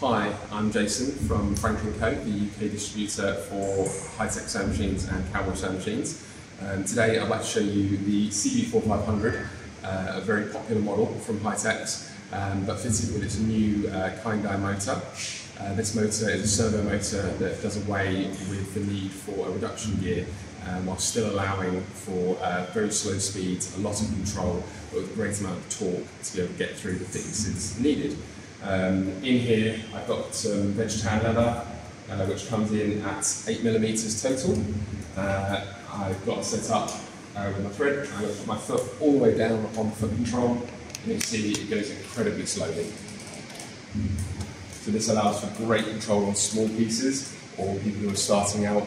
Hi, I'm Jason from Franklin Co., the UK distributor for HighTex sewing machines and Cowboy sewing machines. Today I'd like to show you the CB4500, a very popular model from HighTex, but fitted with its new Kindi motor. This motor is a servo motor that does away with the need for a reduction gear, while still allowing for very slow speeds, a lot of control, but with a great amount of torque to be able to get through the thicknesses needed. In here I've got some veg tan leather, which comes in at 8mm total. I've got set up with my thread. I'm going to put my foot all the way down on the foot control, and you see it goes incredibly slowly. So this allows for great control on small pieces, or people who are starting out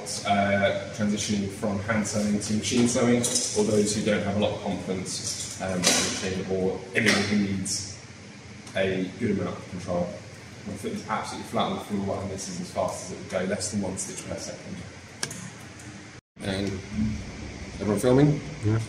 transitioning from hand sewing to machine sewing, or those who don't have a lot of confidence in machine, or anyone who needs a good amount of control. My foot is absolutely flat on the floor, and this is as fast as it would go, less than 1 stitch per second. And everyone filming? Yeah.